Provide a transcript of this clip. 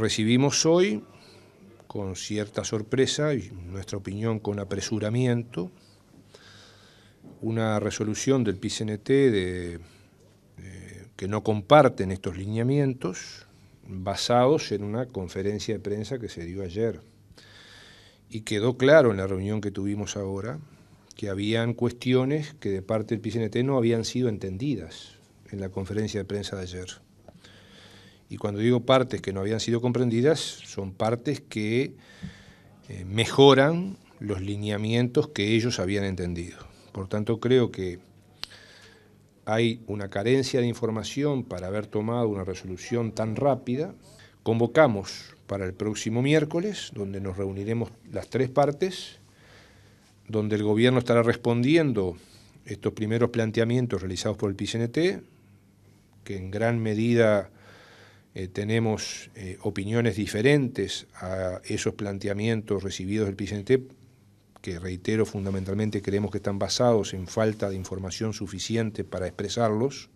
Recibimos hoy, con cierta sorpresa y en nuestra opinión con apresuramiento, una resolución del PIT-CNT que no comparten estos lineamientos basados en una conferencia de prensa que se dio ayer. Y quedó claro en la reunión que tuvimos ahora que habían cuestiones que de parte del PIT-CNT no habían sido entendidas en la conferencia de prensa de ayer. Y cuando digo partes que no habían sido comprendidas, son partes que mejoran los lineamientos que ellos habían entendido. Por tanto, creo que hay una carencia de información para haber tomado una resolución tan rápida. Convocamos para el próximo miércoles, donde nos reuniremos las tres partes, donde el gobierno estará respondiendo estos primeros planteamientos realizados por el PIT-CNT, que en gran medida tenemos opiniones diferentes a esos planteamientos recibidos del PIT-CNT, que reitero, fundamentalmente creemos que están basados en falta de información suficiente para expresarlos.